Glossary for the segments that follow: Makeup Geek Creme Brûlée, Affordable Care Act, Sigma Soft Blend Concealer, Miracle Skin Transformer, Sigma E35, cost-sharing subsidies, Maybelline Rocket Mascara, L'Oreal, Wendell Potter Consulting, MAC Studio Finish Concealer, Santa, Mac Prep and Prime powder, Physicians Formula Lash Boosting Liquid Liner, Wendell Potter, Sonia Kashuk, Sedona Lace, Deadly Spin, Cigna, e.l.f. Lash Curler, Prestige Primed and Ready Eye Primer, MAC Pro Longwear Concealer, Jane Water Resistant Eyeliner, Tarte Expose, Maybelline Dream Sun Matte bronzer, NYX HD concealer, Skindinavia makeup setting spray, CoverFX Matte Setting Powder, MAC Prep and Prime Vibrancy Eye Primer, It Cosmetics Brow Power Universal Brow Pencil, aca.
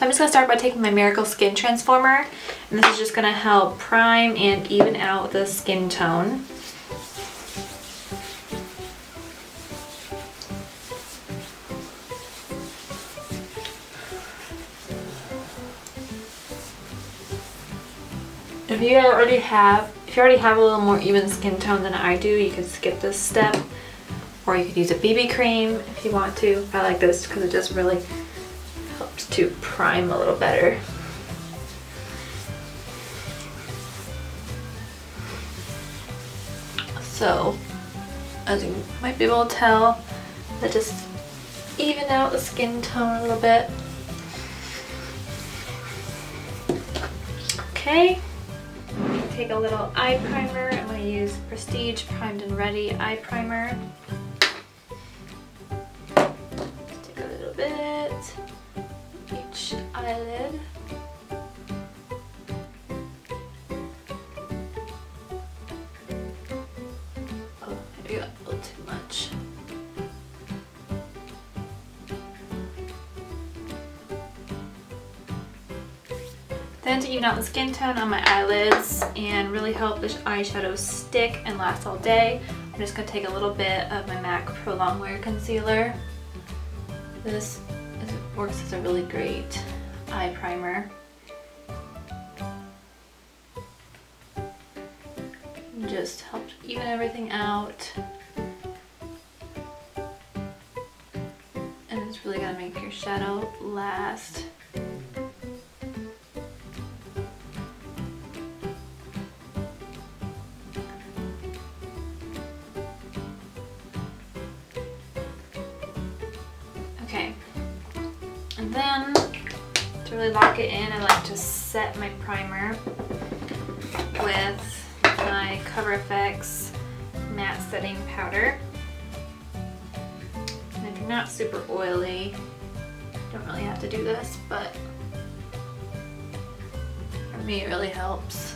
So I'm just going to start by taking my Miracle Skin Transformer, and this is just going to help prime and even out the skin tone. If you already have a little more even skin tone than I do, you can skip this step, or you could use a BB cream if you want to. I like this because it just really helps to prime a little better. So, as you might be able to tell, that just even out the skin tone a little bit. Okay. Take a little eye primer. I'm going to use Prestige Primed and Ready Eye Primer. Just take a little bit each eyelid. Oh, maybe got a little too much. Then to even out the skin tone on my eyelids and really help this eyeshadow stick and last all day, I'm just going to take a little bit of my MAC Pro Longwear Concealer. This works as a really great eye primer. Just helps even everything out. And it's really going to make your shadow last. Then, to really lock it in, I like to set my primer with my CoverFX Matte Setting Powder. And if you're not super oily, you don't really have to do this, but for me it really helps.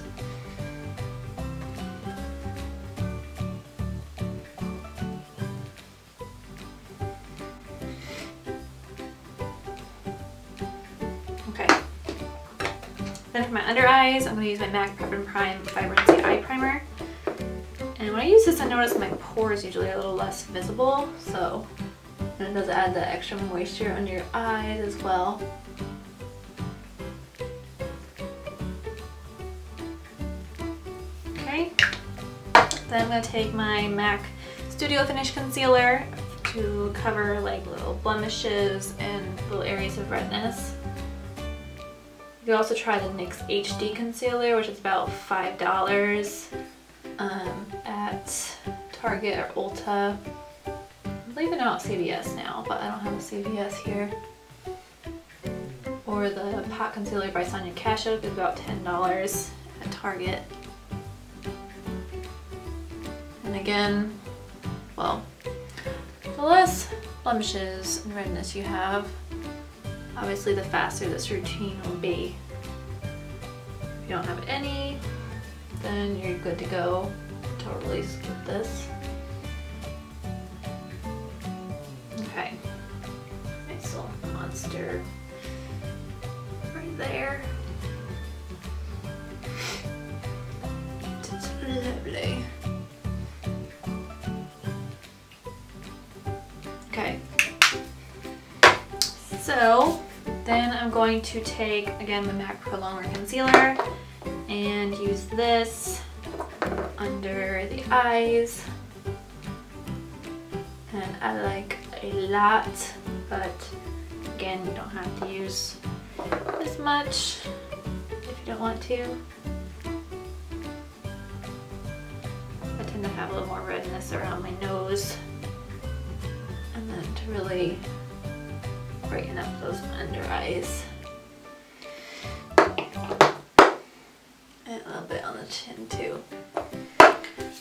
Then for my under eyes, I'm going to use my MAC Prep and Prime Vibrancy Eye Primer. And when I use this, I notice my pore is usually a little less visible, so it does add the extra moisture under your eyes as well. Okay. Then I'm going to take my MAC Studio Finish Concealer to cover like little blemishes and little areas of redness. You can also try the NYX HD concealer, which is about $5 at Target or Ulta. I'm leaving out CVS now, but I don't have a CVS here. Or the Pot Concealer by Sonia Kashuk is about $10 at Target. And again, well, the less blemishes and redness you have, obviously, the faster this routine will be. If you don't have any, then you're good to go. Totally skip this. Okay. Nice little monster right there. It's lovely. Okay. So, then I'm going to take, again, the MAC Pro Longwear Concealer and use this under the eyes. And I like a lot, but again, you don't have to use this much if you don't want to. I tend to have a little more redness around my nose. And then to really brighten up those under eyes. And a little bit on the chin too.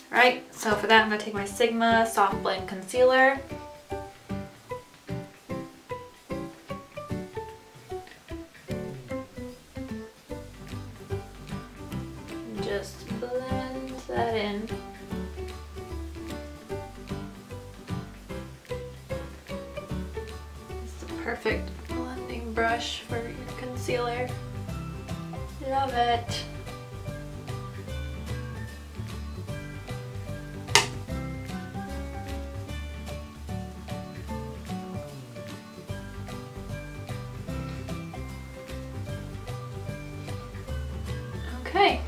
Alright, so for that I'm going to take my Sigma Soft Blend Concealer. And just blend that in. Perfect blending brush. brush for your concealer. Love it. Okay.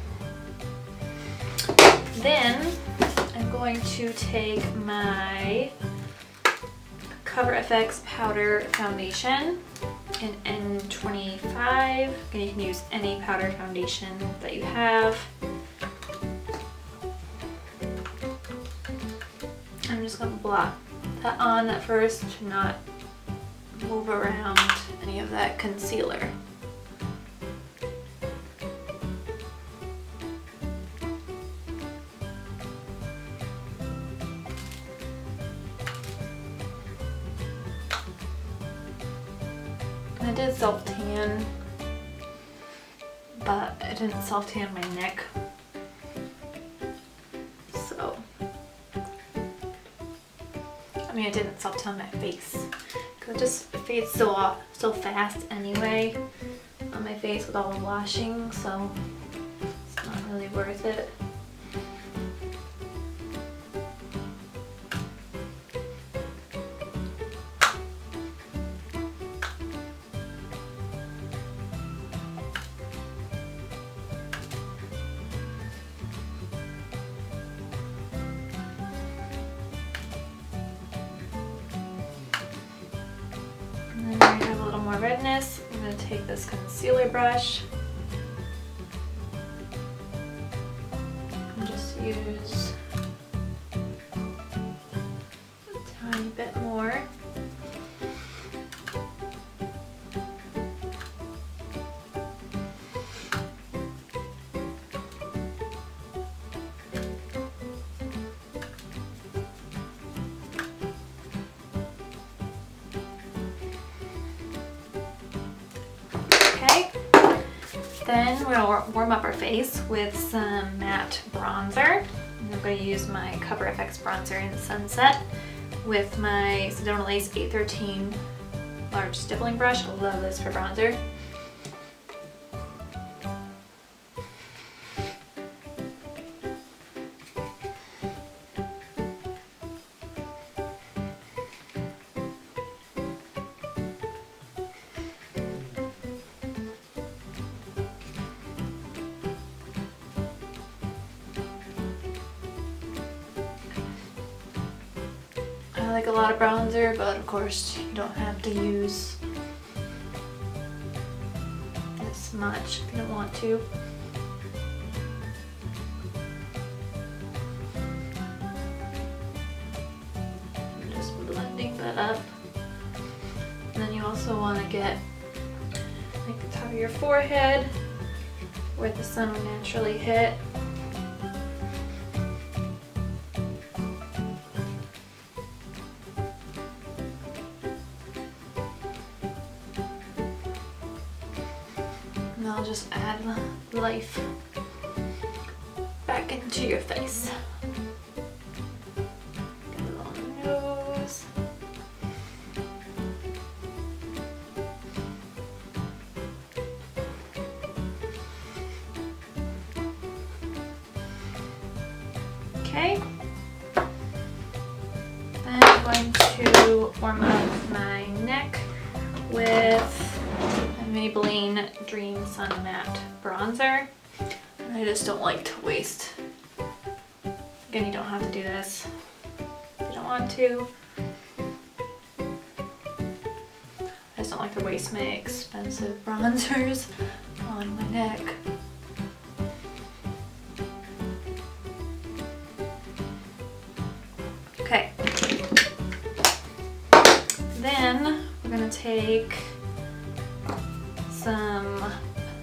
Then I'm going to take my CoverFX powder foundation in N25. You can use any powder foundation that you have. I'm just going to block that on at first to not move around any of that concealer. I did self-tan, but I didn't self-tan my neck, so, I mean I didn't self-tan my face, because it just fades so fast anyway on my face with all the washing, so it's not really worth it. More redness. I'm going to take this concealer brush and just use a tiny bit more. Then we're going to warm up our face with some matte bronzer. And I'm going to use my CoverFX bronzer in Sunset with my Sedona Lace 813 large stippling brush. I love this for bronzer. I like a lot of bronzer, but of course you don't have to use this much if you don't want to. Just blending that up. And then you also want to get like the top of your forehead where the sun will naturally hit. I'll just add life back into your face. Get a little nose. Okay. Then I'm going to warm up my neck with Maybelline Dream Sun Matte bronzer. I just don't like to waste. Again, you don't have to do this if you don't want to. I just don't like to waste my expensive bronzers on my neck. Okay. Then we're gonna take some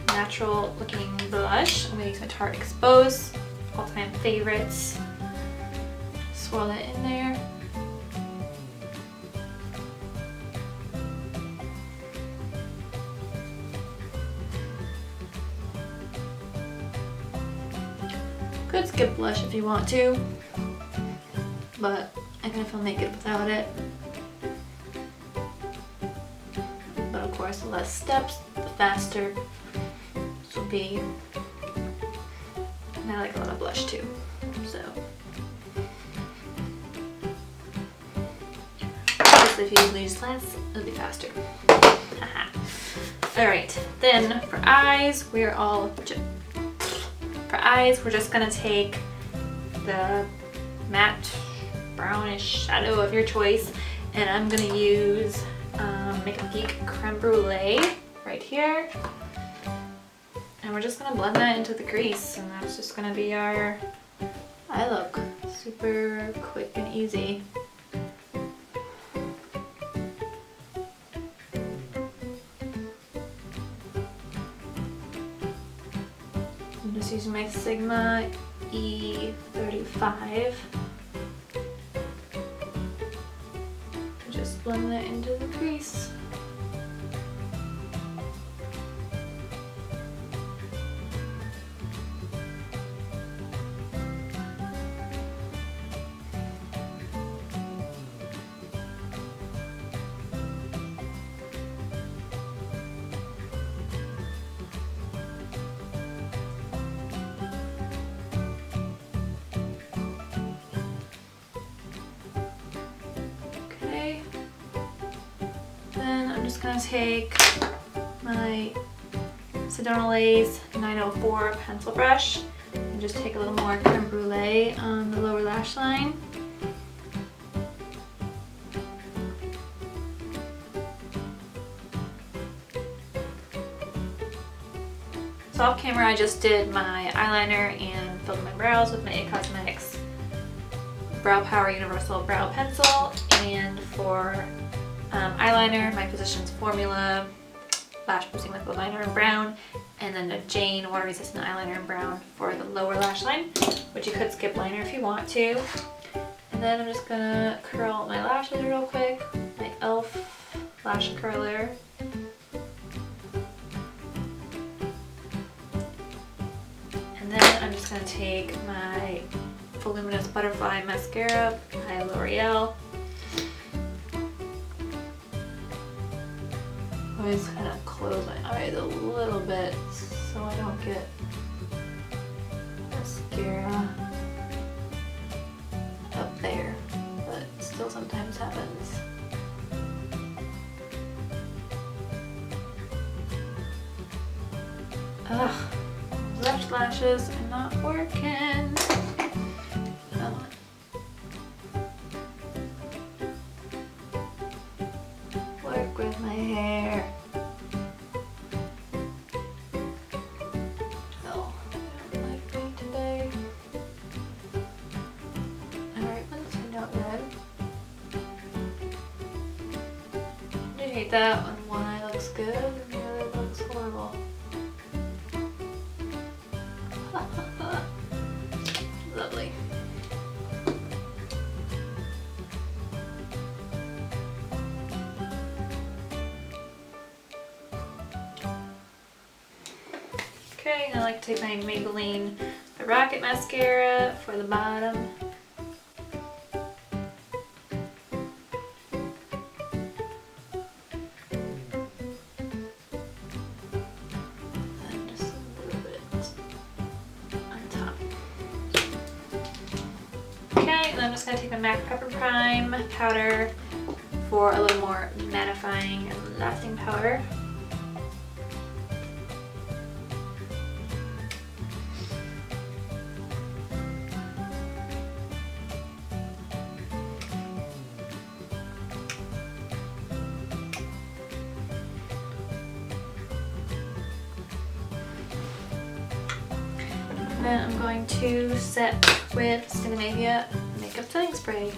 natural looking blush. I'm going to use my Tarte Expose, all-time favorites. Swirl it in there. Could skip blush if you want to, but I kind of feel naked without it. course the less steps, the faster this will be. And I like a lot of blush too, so. If you use less, it'll be faster. Alright, then for eyes, we're just gonna take the matte brownish shadow of your choice, and I'm gonna use Makeup Geek Creme Brûlée right here, and we're just gonna blend that into the crease, and that's just gonna be our eye look. Super quick and easy. I'm just using my Sigma E35. Just blend that into the crease. I'm gonna take my Sedona Lace 904 pencil brush and just take a little more creme brulee on the lower lash line. So off camera I just did my eyeliner and filled my brows with my It Cosmetics Brow Power Universal Brow Pencil, and for eyeliner, my Physicians Formula Lash Boosting Liquid Liner in brown, and then a Jane Water Resistant Eyeliner in brown for the lower lash line, which you could skip liner if you want to. And then I'm just gonna curl my lashes real quick, my e.l.f. Lash Curler. And then I'm just gonna take my Voluminous Butterfly Mascara by L'Oreal. I'm always kind of close my eyes a little bit so I don't get mascara up there, but it still sometimes happens. Ugh, left lashes are not working. That one eye looks good and the other looks horrible. Lovely. Okay, now I like to take my Maybelline Rocket Mascara for the bottom. I'm just going to take my MAC Prep and Prime powder for a little more mattifying and lasting powder. And then I'm going to set with Skindinavia Makeup Setting Spray.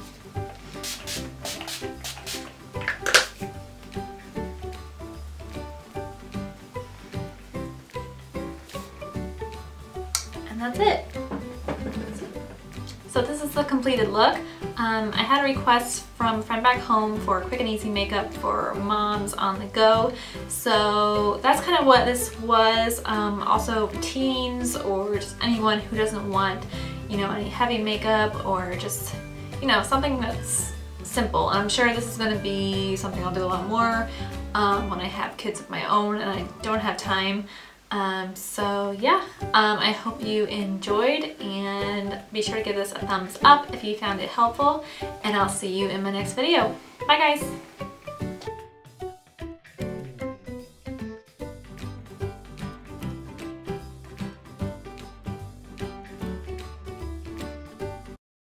And that's it. So this is the completed look. I had a request from a friend back home for quick and easy makeup for moms on the go. So that's kind of what this was. Also teens or just anyone who doesn't want, you know, any heavy makeup, or just, you know, something that's simple. And I'm sure this is going to be something I'll do a lot more when I have kids of my own and I don't have time. So yeah, I hope you enjoyed, and be sure to give this a thumbs up if you found it helpful, and I'll see you in my next video. Bye guys!